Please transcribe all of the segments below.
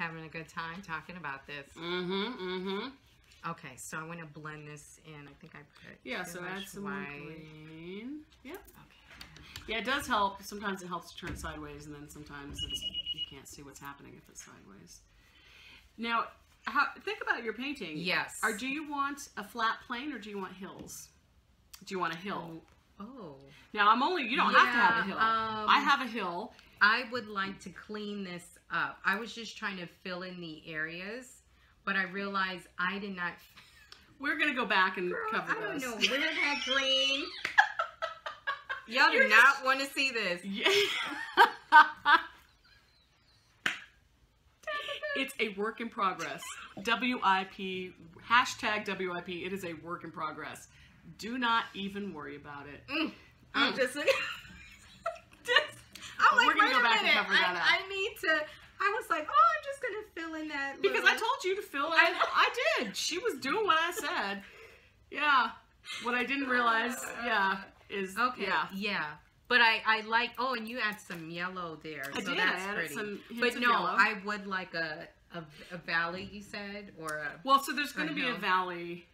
having a good time talking about this. Okay, so I'm going to blend this in. I think I put so that's green. Yep. Okay. Yeah, it does help. Sometimes it helps to turn sideways, and then sometimes it's, you can't see what's happening if it's sideways. Now, think about your painting. Yes. Or do you want a flat plane, or do you want hills? Do you want a hill? Oh. Now, I'm only, you don't have to have a hill. I have a hill. I would like to clean this up. I was just trying to fill in the areas. But I realized I did not. We're going to go back and cover those. I don't know where that green. Y'all do not want to see this. Yeah. It's a work in progress. WIP, hashtag WIP. It is a work in progress. Do not even worry about it. I'm just like, I'm like, we're going to go back and cover that up. I need to. I was like, oh, I'm just going to fill in that little... Because I told you to fill in. I did. She was doing what I said. Yeah. What I didn't realize, is... Okay. Yeah. But I like... Oh, and you add some yellow there. I did. That's pretty. Some hints of yellow. I would like a valley, you said, or a... Well, so there's going to be a valley...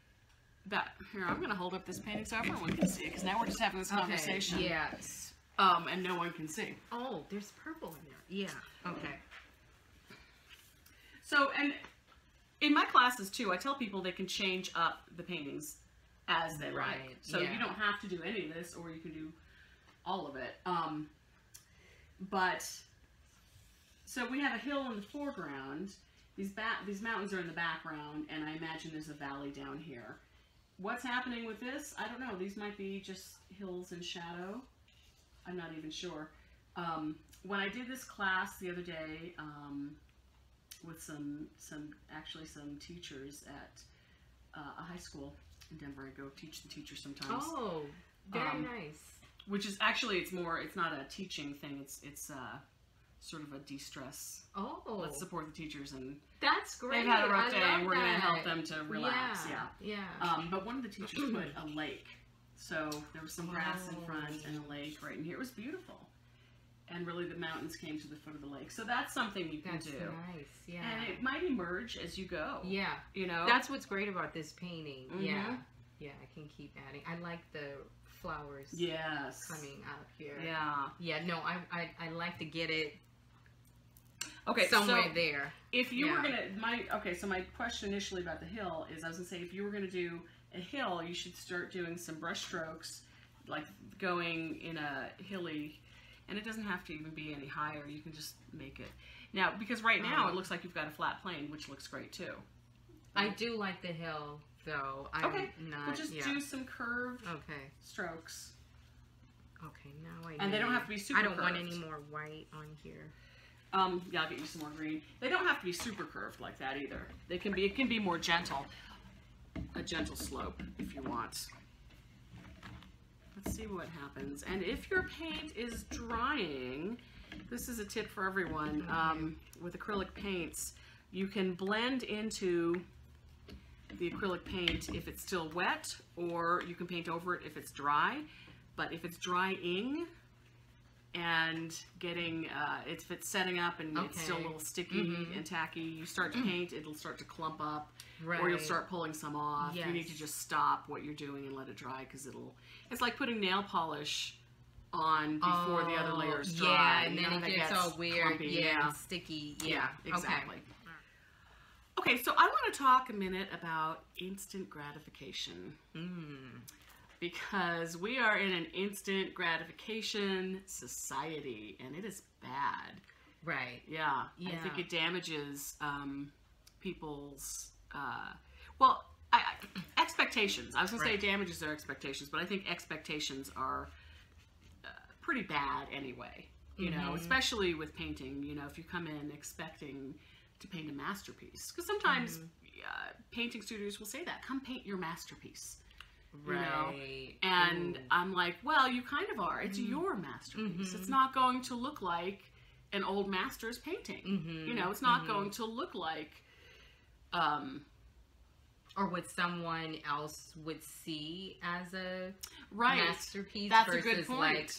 That, here, I'm going to hold up this painting so everyone can see it, because now we're just having this conversation. Yes. And no one can see. Oh, there's purple in there. Yeah. Okay. So, and in my classes, too, I tell people they can change up the paintings as they like. So you don't have to do any of this, or you can do all of it. But, so we have a hill in the foreground. These mountains are in the background, and I imagine there's a valley down here. What's happening with this? I don't know. These might be just hills in shadow. I'm not even sure. When I did this class the other day... with some teachers at a high school in Denver. I go teach the teachers sometimes. Oh, very nice. Which is actually, it's not a teaching thing. It's sort of a de-stress. Oh. Let's support the teachers, and that's great. They've had a rough day, and we're going to help them to relax. Yeah. But one of the teachers put a lake. So there was some grass in front and a lake right in here. It was beautiful. And really the mountains came to the foot of the lake. So that's something you can do. That's nice, And it might emerge as you go. Yeah. You know? That's what's great about this painting. Mm-hmm. Yeah. Yeah, I can keep adding. I like the flowers coming out here. Yeah. Yeah, no, I like to get it somewhere there. If you were going to, so my question initially about the hill is, I was going to say, if you were going to do a hill, you should start doing some brush strokes, like going in a hilly... And it doesn't have to even be any higher. You can just make it. Now, because right now it looks like you've got a flat plane, which looks great too. I do like the hill, though. We'll just do some curved strokes. Okay, now I know. And they don't have to be super curved. I don't want any more white on here. Yeah, I'll get you some more green. They don't have to be super curved like that either. They can be. It can be more gentle. A gentle slope if you want. Let's see what happens. And if your paint is drying, this is a tip for everyone, with acrylic paints, you can blend into the acrylic paint if it's still wet, or you can paint over it if it's dry. But if it's drying and getting, if it's setting up and it's still a little sticky and tacky, you start to paint, it'll start to clump up, or you'll start pulling some off. You need to just stop what you're doing and let it dry, because it's like putting nail polish on before the other layer is dry. Yeah, and then it gets all weird, clumpy, and sticky. Yeah, exactly. Okay, so I want to talk a minute about instant gratification. Because we are in an instant gratification society, and it is bad. Right. Yeah. I think it damages people's, expectations. I was going to say it damages their expectations, but I think expectations are pretty bad anyway. You know, especially with painting, you know, if you come in expecting to paint a masterpiece. Because sometimes painting studios will say that, come paint your masterpiece. You know? And I'm like, well, you kind of are. It's your masterpiece. It's not going to look like an old master's painting. You know, it's not going to look like or what someone else would see as a masterpiece. That's versus a good point. Like,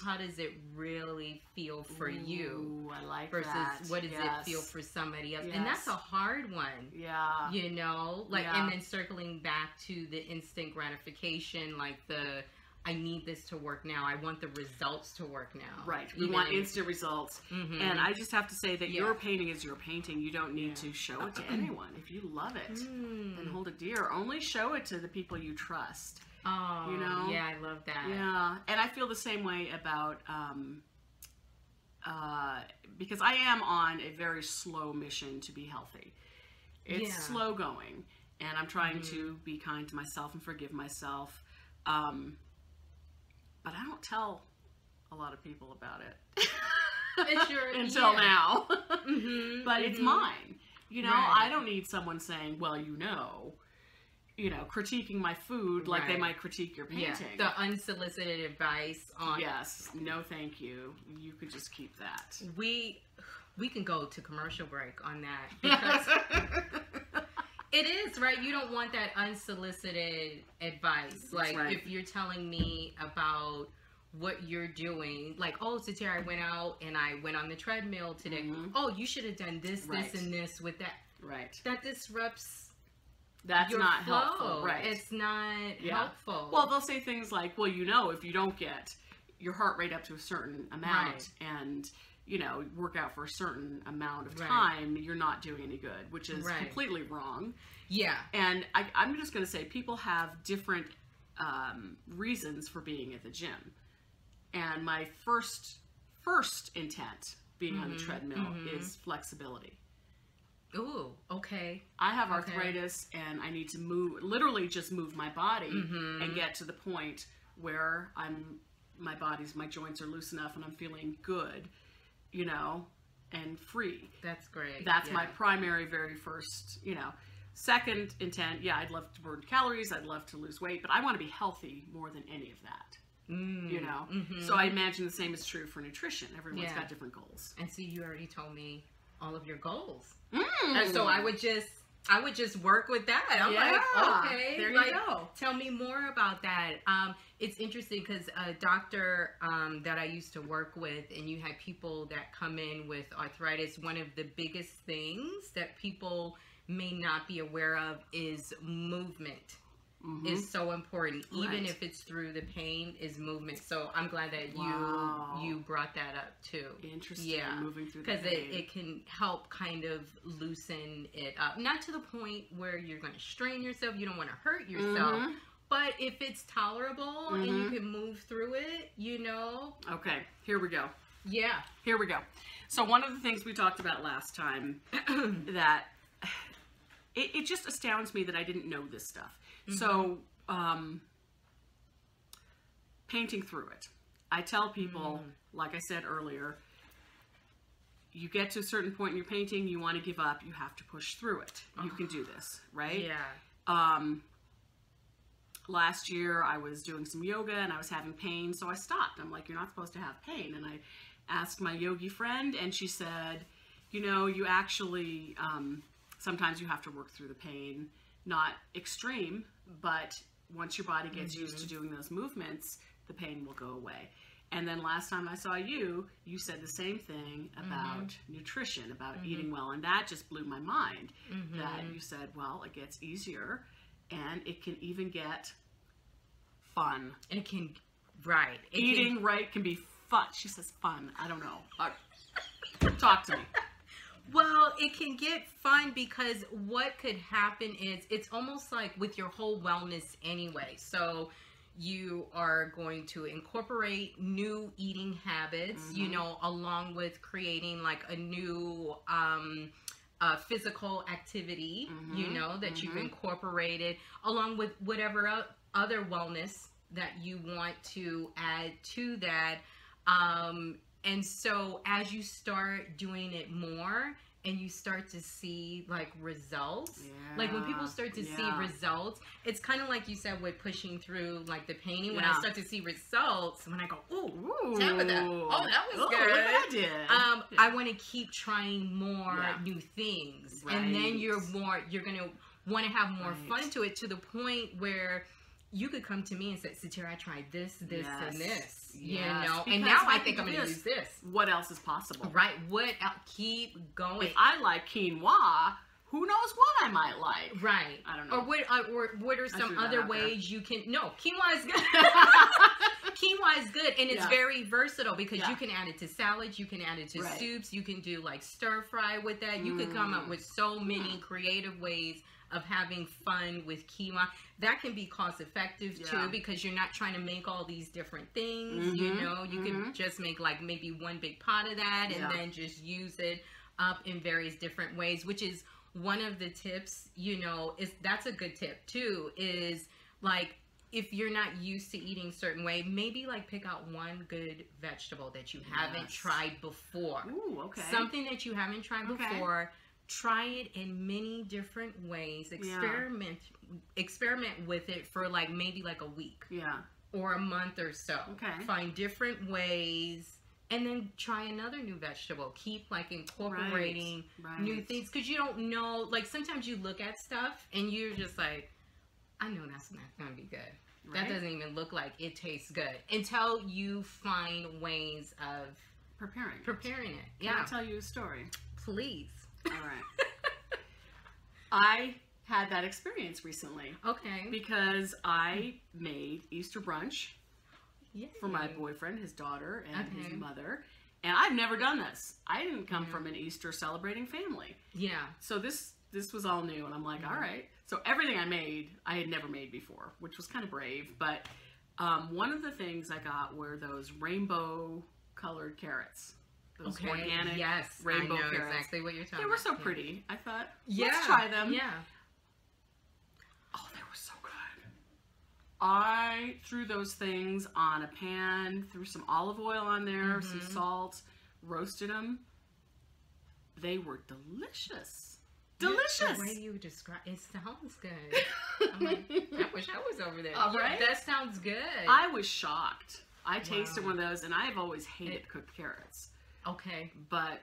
how does it really feel for you? I like versus that. Versus what does it feel for somebody else? Yes. And that's a hard one. Yeah. You know, like, and then circling back to the instant gratification, like the, I need this to work now. I want the results to work now. Right. We want instant results. Mm-hmm. And I just have to say that your painting is your painting. You don't need to show it to anyone. If you love it, then hold it dear. Only show it to the people you trust. Oh, you know? Yeah, I love that. Yeah. And I feel the same way about, because I am on a very slow mission to be healthy. It's slow going. And I'm trying to be kind to myself and forgive myself. But I don't tell a lot of people about it until now. But it's mine. You know, I don't need someone saying, well, you know, critiquing my food like they might critique your painting. Yeah. The unsolicited advice on... Yes. No, thank you. You could just keep that. We can go to commercial break on that. Because it is, right? You don't want that unsolicited advice. Like, if you're telling me about what you're doing, like, oh, Sitira, I went out and I went on the treadmill today. Oh, you should have done this, this, and this with that. That disrupts your flow. Helpful. It's not helpful. Well, they'll say things like, well, you know, if you don't get your heart rate up to a certain amount and... you know, work out for a certain amount of time, you're not doing any good, which is completely wrong. Yeah. And I'm just going to say people have different reasons for being at the gym. And my first intent being on the treadmill is flexibility. Ooh, okay. I have arthritis and I need to move, literally just move my body and get to the point where I'm, my joints are loose enough and I'm feeling good. You know, and free. That's great. That's my primary, very first, you know. Second intent, yeah, I'd love to burn calories, I'd love to lose weight, but I want to be healthy more than any of that, you know. So I imagine the same is true for nutrition. Everyone's got different goals. And see, you already told me all of your goals. And so I would just work with that. I'm like, okay, there you go. Tell me more about that. It's interesting because a doctor that I used to work with, and you had people that come in with arthritis, one of the biggest things that people may not be aware of is movement is so important. Even if it's through the pain, is movement. So I'm glad that you brought that up too. Interesting. Yeah, moving through the pain. Because it can help kind of loosen it up. Not to the point where you're going to strain yourself. You don't want to hurt yourself. But if it's tolerable and you can move through it, you know. Okay, here we go. Yeah. Here we go. So one of the things we talked about last time that it just astounds me that I didn't know this stuff. So painting through it. I tell people, like I said earlier, you get to a certain point in your painting, you want to give up, you have to push through it. You can do this, right? Yeah. Last year I was doing some yoga and I was having pain, so I stopped. I'm like, you're not supposed to have pain. And I asked my yogi friend and she said, you know, you actually, sometimes you have to work through the pain. Not extreme, but once your body gets used to doing those movements, the pain will go away. And then last time I saw you, you said the same thing about nutrition, about eating well, and that just blew my mind. That you said, well, it gets easier, and it can even get fun. It can, eating right can be fun. She says fun. I don't know. Talk to me. Well, it can get fun because what could happen is it's almost like with your whole wellness anyway. So you are going to incorporate new eating habits, you know, along with creating like a new physical activity, you know, that you've incorporated along with whatever other wellness that you want to add to that. And so as you start doing it more and you start to see like results, like when people start to see results, it's kind of like you said with pushing through like the painting. When I start to see results, when I go, ooh, that was good. Look what I did. I want to keep trying more new things. And then you're going to want to have more fun to it, to the point where you could come to me and say, Sitira, I tried this, and this, you know, and now I think I'm going to use this. What else is possible? Right. What else? Keep going. If I like quinoa, who knows what I might like? Right. I don't know. Or what are some other ways you can, no, quinoa is good. Quinoa is good, and it's very versatile because you can add it to salads, you can add it to soups, you can do like stir fry with that. You could come up with so many creative ways of having fun with quinoa. That can be cost effective too, because you're not trying to make all these different things, you know. You can just make like maybe one big pot of that and then just use it up in various different ways, which is one of the tips, you know, is that's a good tip too, is like, if you're not used to eating a certain way, maybe like pick out one good vegetable that you haven't tried before. Ooh, okay. Something that you haven't tried before. Try it in many different ways. Experiment with it for like maybe like a week. Yeah. Or a month or so. Okay. Find different ways and then try another new vegetable. Keep like incorporating new things, because you don't know, like sometimes you look at stuff and you're just like, I know that's not going to be good. That doesn't even look like it tastes good, until you find ways of preparing it. Can I tell you a story? Please. All right. I had that experience recently. Okay. Because I made Easter brunch for my boyfriend, his daughter, and his mother. And I've never done this. I didn't come from an Easter celebrating family. Yeah. So this was all new, and I'm like, all right. So everything I made, I had never made before, which was kind of brave. But one of the things I got were those rainbow-colored carrots. Those organic rainbow carrots. I know exactly what you're talking about. They were so pretty. I thought, let's try them. Yeah. Oh, they were so good. I threw those things on a pan, threw some olive oil on there, some salt, roasted them. They were delicious. Delicious. The way you describe it sounds good. I'm like, I wish I was over there. Right? That sounds good. I was shocked. I tasted one of those, and I've always hated cooked carrots. Okay. But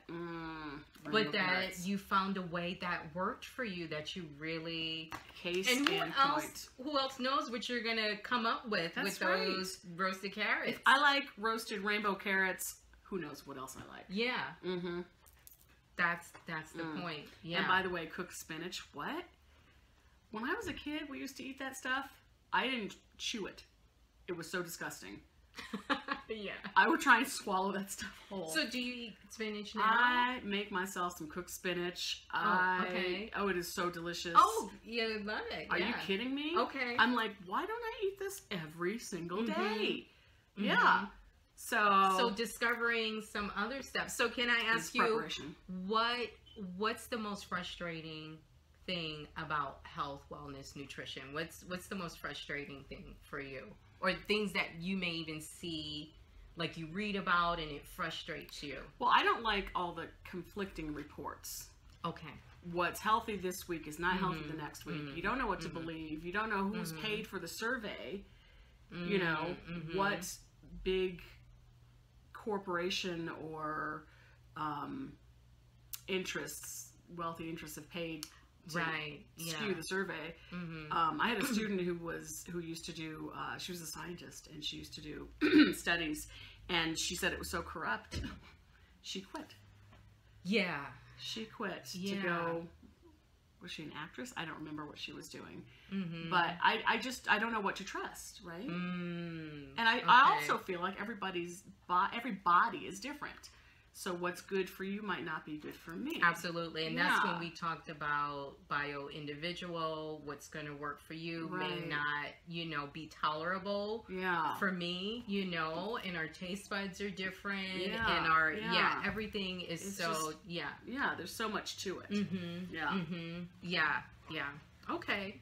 you found a way that worked for you, that you really who else knows what you're gonna come up with those roasted carrots. If I like roasted rainbow carrots, who knows what else I like. Yeah. Mm-hmm. That's the point. Yeah. And by the way, cooked spinach, what? When I was a kid, we used to eat that stuff. I didn't chew it. It was so disgusting. I would try and swallow that stuff whole. So do you eat spinach now? I make myself some cooked spinach. Oh, it is so delicious. Oh, yeah, I love it. Are you kidding me? Okay. I'm like, why don't I eat this every single day? Yeah. So discovering some other stuff. So can I ask you, what's the most frustrating thing about health, wellness, nutrition? What's the most frustrating thing for you? Or things that you may even see, like you read about and it frustrates you? Well, I don't like all the conflicting reports. Okay. What's healthy this week is not healthy the next week. You don't know what to believe. You don't know who's paid for the survey. You know, what big corporation or wealthy interests have paid to skew the survey. I had a student who used to do she was a scientist, and she used to do studies, and she said it was so corrupt she quit. To go, was she an actress? I don't remember what she was doing, but I don't know what to trust, right? And I also feel like every body is different, so what's good for you might not be good for me. Absolutely. And that's when we talked about bio-individual, what's going to work for you may not, you know, be tolerable for me, you know, and our taste buds are different, and our, everything is there's so much to it. Okay.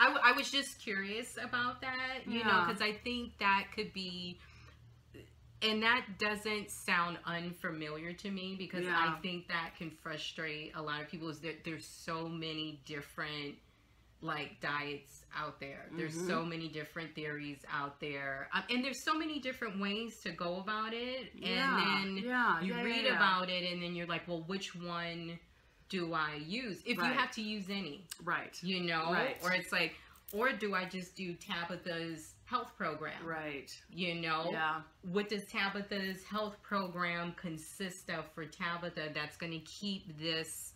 I was just curious about that, you know, because I think that could be, and that doesn't sound unfamiliar to me, because I think that can frustrate a lot of people, is that there's so many different like diets out there. There's so many different theories out there. And there's so many different ways to go about it. And then you read about it, and then you're like, well, which one do I use? If you have to use any. Right. You know? Right. Or it's like, or do I just do Tabetha's health program? Right. You know? Yeah. What does Tabetha's health program consist of for Tabetha that's going to keep this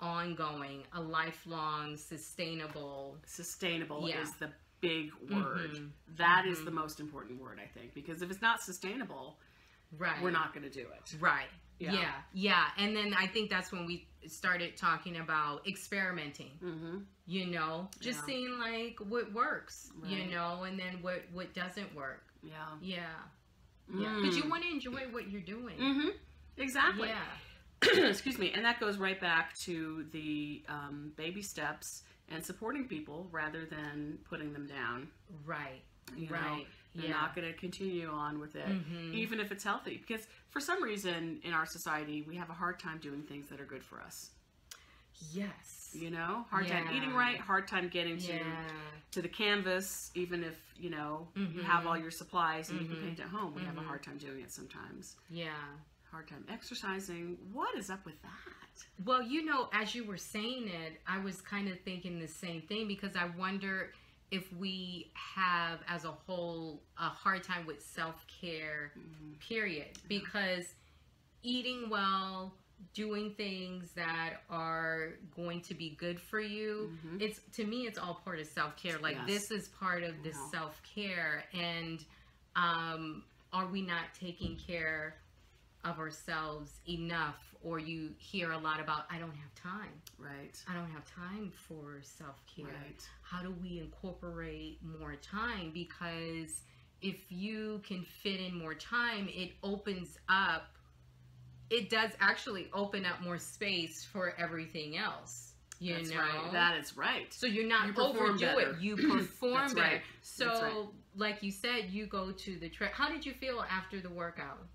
ongoing, a lifelong, sustainable? Sustainable is the big word. That is the most important word, I think, because if it's not sustainable, we're not going to do it. Right. Yeah. And then I think that's when we started talking about experimenting, you know, just seeing like what works, you know, and then what doesn't work. Yeah. Yeah. Because you want to enjoy what you're doing. Exactly. Yeah. Excuse me. And that goes right back to the baby steps and supporting people rather than putting them down. Right. You know? You're not going to continue on with it, even if it's healthy. Because for some reason in our society, we have a hard time doing things that are good for us. Yes. You know, hard time eating right, hard time getting to the canvas, even if, you know, you have all your supplies and you can paint at home. We have a hard time doing it sometimes. Yeah. Hard time exercising. What is up with that? Well, you know, as you were saying it, I was kind of thinking the same thing, because I wonder if we have, as a whole, a hard time with self-care, period. Because eating well, doing things that are going to be good for you, it's, to me, it's all part of self-care. Like, this is part of the self-care. And are we not taking care of ourselves enough? Or you hear a lot about, I don't have time. Right. I don't have time for self-care. Right. How do we incorporate more time? Because if you can fit in more time, it opens up, it does actually open up more space for everything else. You know? Right. That is right. So you're not overdo it. You perform better. Right. So like you said, you go to the track. How did you feel after the workout?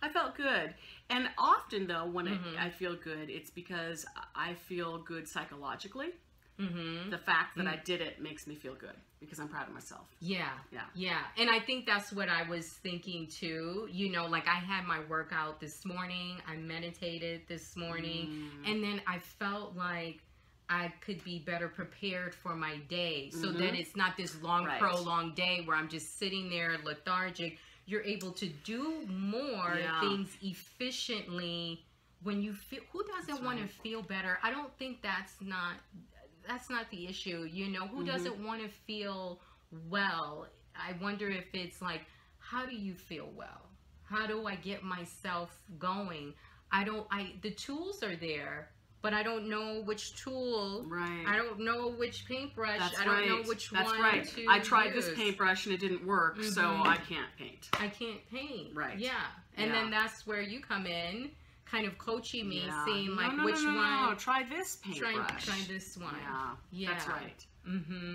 I felt good. And often, though, when I feel good, it's because I feel good psychologically. The fact that I did it makes me feel good because I'm proud of myself. Yeah. Yeah. Yeah. And I think that's what I was thinking, too. You know, like, I had my workout this morning. I meditated this morning. And then I felt like I could be better prepared for my day so that it's not this long, prolonged day where I'm just sitting there lethargic. You're able to do more things efficiently when you feel, who doesn't want to feel better? I don't think that's not the issue. You know, who doesn't want to feel well? I wonder if it's like, how do you feel well? How do I get myself going? The tools are there, but I don't know which tool. Right. I don't know which paintbrush. That's I don't know which one to I tried this paintbrush and it didn't work, so I can't paint. I can't paint. Right. Yeah. And then that's where you come in, kind of coaching me, seeing like which one. No, try this paintbrush. Try this one. Yeah. Yeah. That's right.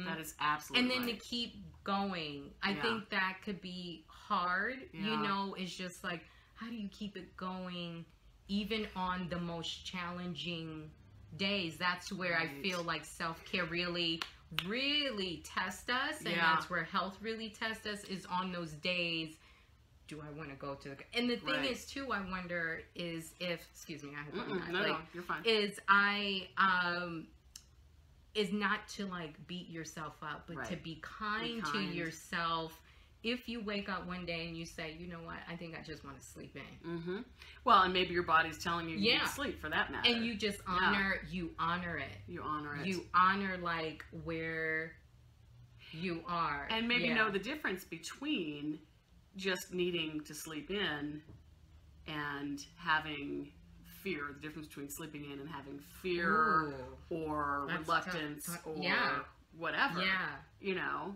That is absolutely right. And then to keep going. I think that could be hard. You know, it's just like, how do you keep it going? Even on the most challenging days, that's where I feel like self-care really, really tests us. And that's where health really tests us, is on those days. Do I want to go to the... And the thing is, too, I wonder is if... Excuse me, I have one. No, like, no, you're fine. Is not to, like, beat yourself up, but to be kind to yourself. If you wake up one day and you say, you know what, I think I just want to sleep in. Well, and maybe your body's telling you you need to sleep, for that matter. And you just honor, you honor it. You honor it. You honor, like, where you are. And maybe know the difference between just needing to sleep in and having fear, the difference between sleeping in and having fear or reluctance or whatever, you know.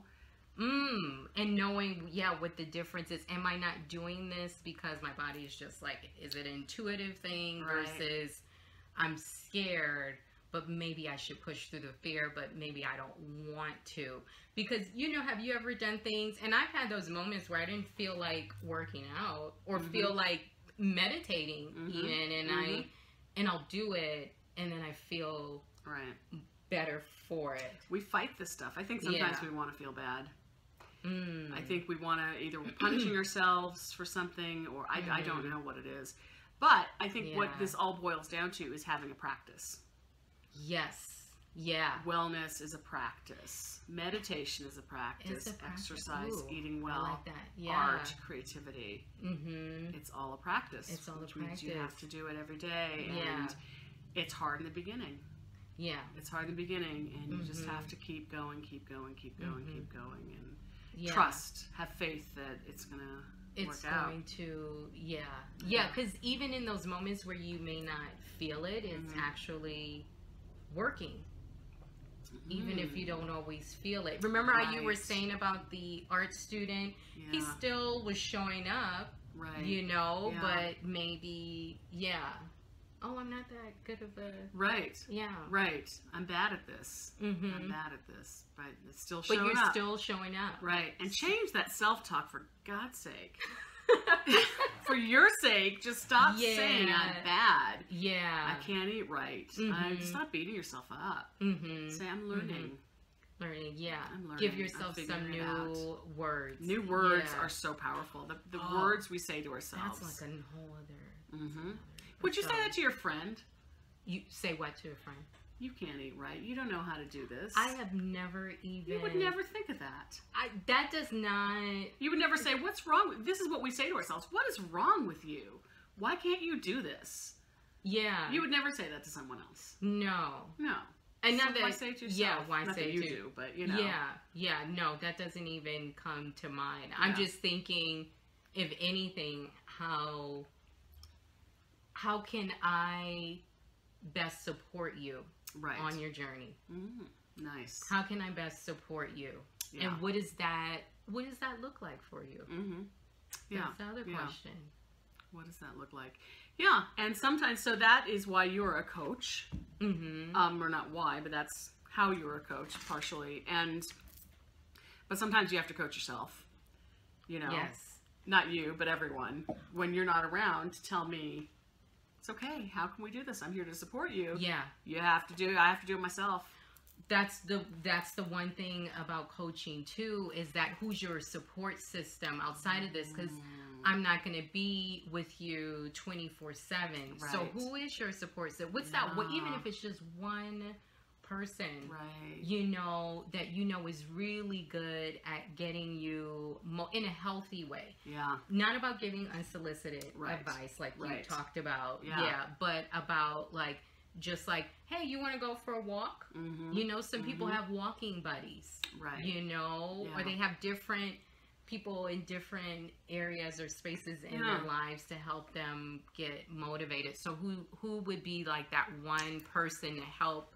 And knowing, what the difference is. Am I not doing this because my body is just like, is it an intuitive thing versus I'm scared, but maybe I should push through the fear, but maybe I don't want to. Because, you know, have you ever done things, and I've had those moments where I didn't feel like working out or feel like meditating even, and I'll do it, and then I feel better for it. We fight this stuff. I think sometimes we want to feel bad. I think we want to either punishing ourselves for something, or I don't know what it is. But I think what this all boils down to is having a practice. Yes. Yeah. Wellness is a practice. Meditation is a practice. Exercise, ooh, eating well, I like that. Yeah. Art, creativity. Mm-hmm. It's all a practice. It's all a practice. Which means you have to do it every day. Yeah. And it's hard in the beginning. Yeah. It's hard in the beginning, and you just have to keep going, keep going, keep going, keep going, and trust, have faith that it's going to work out. It's going to, yeah, because even in those moments where you may not feel it, it's actually working. Even if you don't always feel it. Remember how you were saying about the art student? Yeah. He still was showing up, you know, but maybe, oh, I'm not that good of a... I'm bad at this. I'm bad at this. But it's still showing up. But you're still showing up. Right. And change that self-talk, for God's sake. For your sake, just stop saying I'm bad. Yeah. I can't eat right. Stop beating yourself up. Say I'm learning. Learning, I'm learning. Give yourself some new words. New words are so powerful. The words we say to ourselves. That's like a whole other... Would you say that to your friend? You say what to a friend? You can't eat right. You don't know how to do this. I have never even... You would never think of that. That does not... You would never say, what's wrong with... This is what we say to ourselves. What is wrong with you? Why can't you do this? Yeah. You would never say that to someone else. No. No. And so not that, why say it to yourself? Yeah, why not say that you do, but you know. Yeah, yeah. No, that doesn't even come to mind. Yeah. I'm just thinking, if anything, how can I best support you on your journey? Nice. How can I best support you? Yeah. And what does that look like for you? Yeah. That's the other question. What does that look like? Yeah. And sometimes, so that is why you're a coach. Or not why, but that's how you're a coach, partially. But sometimes you have to coach yourself, you know. Yes. Not you, but everyone. When you're not around, tell me, it's okay, how can we do this? I'm here to support you. Yeah. You have to do I have to do it myself. That's the one thing about coaching too, is that who's your support system outside of this, because I'm not going to be with you 24/7. So who is your support system? What's that? What, even if it's just one person, you know, that you know is really good at getting you in a healthy way. Yeah. Not about giving unsolicited advice like you talked about. Yeah. But about like, just like, hey, you want to go for a walk? You know, some people have walking buddies. Right. You know, or they have different people in different areas or spaces in their lives to help them get motivated. So who would be like that one person to help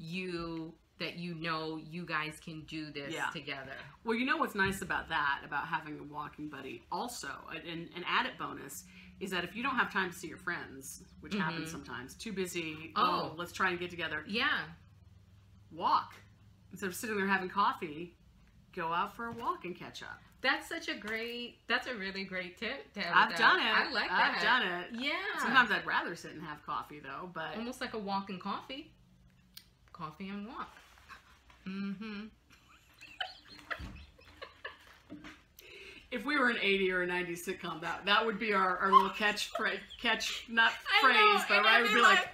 you, that you know you guys can do this together? Well, you know what's nice about that, about having a walking buddy also, an added bonus, is that if you don't have time to see your friends, which happens sometimes, too busy, oh, let's try and get together. Yeah. Walk. Instead of sitting there having coffee, go out for a walk and catch up. That's such a great, that's a really great tip. I've done it. I like that. I've done it. Yeah. Sometimes I'd rather sit and have coffee though, but. Almost like a walk and coffee. Coffee and walk. If we were an 80 or a 90s sitcom, that would be our little I would be like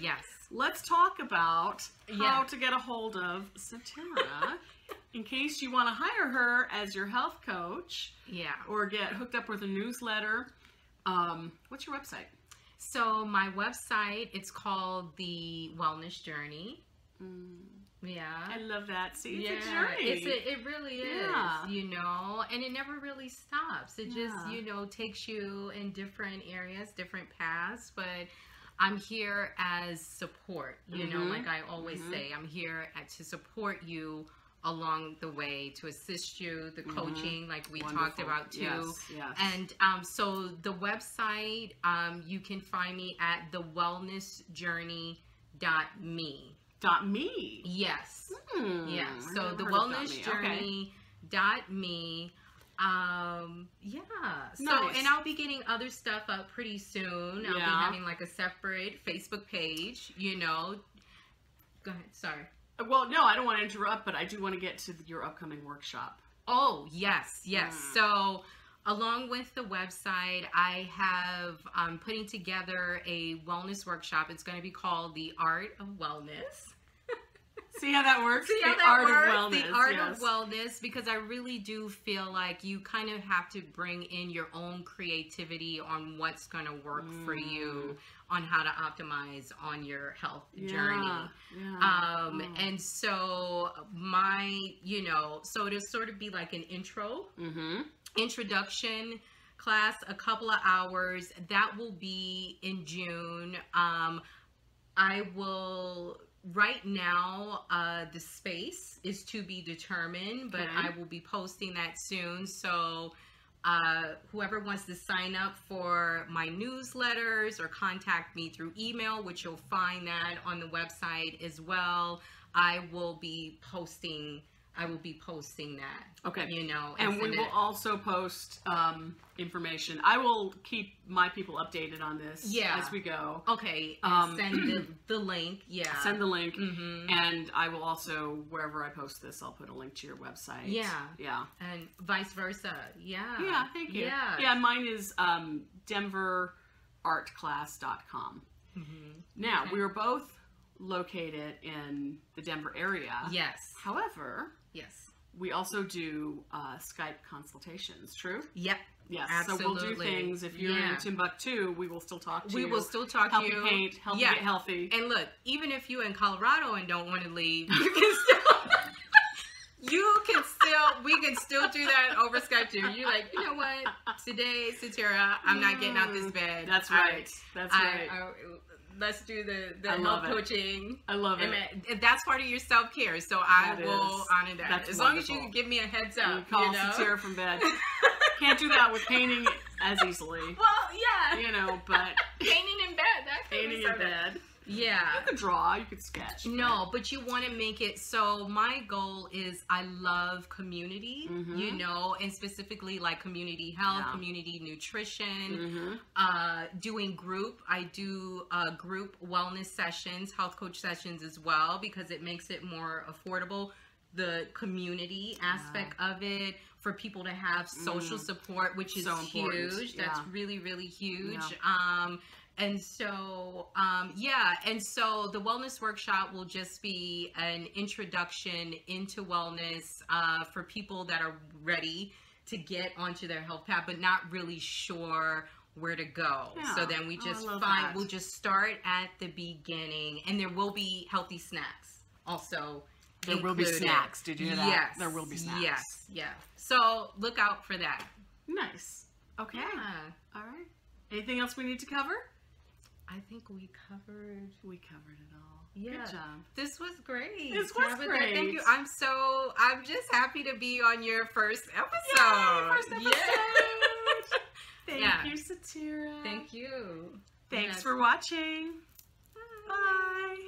yes. Let's talk about how to get a hold of Sitira in case you want to hire her as your health coach. Yeah. Or get hooked up with a newsletter. What's your website? So my website, it's called The Wellness Journey. Yeah. I love that. See, it's a journey. It really is, you know, and it never really stops. It just, you know, takes you in different areas, different paths, but I'm here as support, you know, like I always say, I'm here to support you along the way, to assist you, the coaching like we talked about too. Yes. And so the website, you can find me at thewellnessjourney.me. .me? Yes. Yeah. So thewellnessjourney.me. Yeah. So, nice. And I'll be getting other stuff up pretty soon. I'll be having like a separate Facebook page, you know. Go ahead. Sorry. Well, no, I don't want to interrupt, but I do want to get to your upcoming workshop. Oh, yes. Yes. So Along with the website, I have putting together a wellness workshop. It's going to be called The Art of Wellness. See how that works? See how that works? The Art of Wellness, because I really do feel like you kind of have to bring in your own creativity on what's going to work for you, on how to optimize on your health journey. And so so it'll sort of be like an introduction class, a couple of hours. That will be in June. I will... Right now, the space is to be determined, but I will be posting that soon. So whoever wants to sign up for my newsletters or contact me through email, which you'll find that on the website as well, I will be posting that. Okay. And we will also post information. I will keep my people updated on this as we go. Okay. Send the link. Yeah. Send the link. And I will also, wherever I post this, I'll put a link to your website. Yeah. Yeah. And vice versa. Yeah. Yeah. Thank you. Yeah. Yeah. Mine is DenverArtClass.com. Now, we are both located in the Denver area. Yes. However... Yes. We also do Skype consultations, true? Yep. Yes. Absolutely. So we'll do things. If you're in Timbuktu, we will still talk to you. We will still talk to you. Help you paint, help you get healthy. And look, even if you're in Colorado and don't want to leave, you can still, we can still do that over Skype too. You're like, you know what? Today, Sitira, I'm not getting out this bed. That's right. That's right. Let's do the love coaching. I love it. And that's part of your self-care. So I will honor that. That's as wonderful. Long as you can give me a heads up. You call Sitira from bed. Can't do that with painting as easily. Well, yeah. But. Painting in bed. That could be something. Painting in bed. Yeah. You could draw. You could sketch. No, but you want to make it. So my goal is I love community, and specifically like community health, community nutrition, doing group. I do group wellness sessions, health coach sessions as well, because it makes it more affordable. The community aspect of it, for people to have social support, which is so huge. Yeah. That's really, really huge. Yeah. And so the wellness workshop will just be an introduction into wellness for people that are ready to get onto their health path, but not really sure where to go. Yeah. So then we just we'll just start at the beginning, and there will be healthy snacks also. There will be snacks. Did you hear that? Yes. There will be snacks. Yes. Yeah. So look out for that. Nice. Okay. Yeah. All right. Anything else we need to cover? I think we covered it all. Yeah. Good job. This was great. This was great. Thank you. I'm just happy to be on your first episode. Yay, first episode. Yes. Thank you, Sitira. Thank you. Thanks for watching. Bye. Bye.